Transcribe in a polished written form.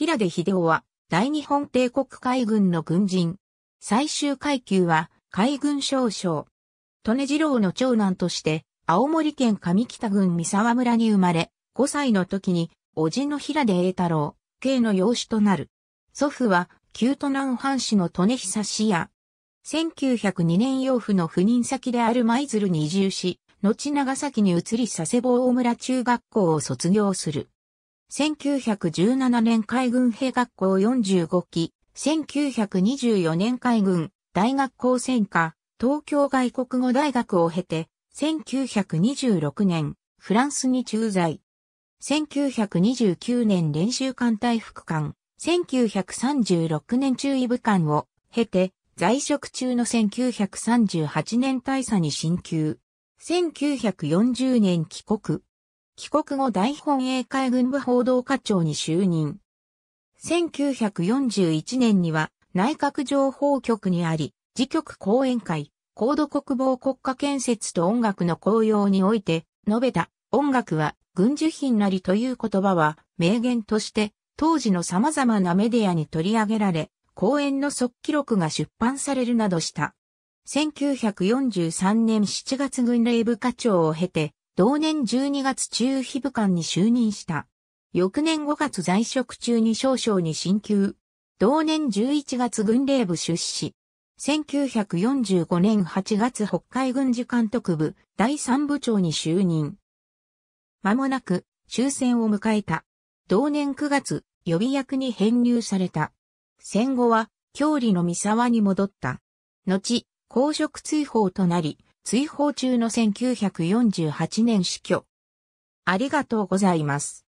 平出英夫は大日本帝国海軍の軍人。最終階級は海軍少将。利根次郎の長男として青森県上北郡三沢村に生まれ、5歳の時に叔父の平出栄太郎、K の養子となる。祖父は旧都南藩士の利根久氏や、1902年養父の赴任先である舞鶴に移住し、後長崎に移り佐世保大村中学校を卒業する。1917年海軍兵学校45期、1924年海軍大学校専科、東京外国語大学を経て、1926年フランスに駐在。1929年練習艦隊副官、1936年中尉部官を経て、在職中の1938年大佐に進級。1940年帰国。帰国後大本営海軍部報道課長に就任。1941年には内閣情報局にあり、次局講演会、高度国防国家建設と音楽の効用において、述べた音楽は軍需品なりという言葉は名言として、当時の様々なメディアに取り上げられ、講演の速記録が出版されるなどした。1943年7月軍令部課長を経て、同年12月中尉部官に就任した。翌年5月在職中に少将に進級。同年11月軍令部出仕。1945年8月北海軍事監督部第3部長に就任。間もなく終戦を迎えた。同年9月、予備役に編入された。戦後は、郷里の三沢に戻った。後、公職追放となり、追放中の1948年死去。ありがとうございます。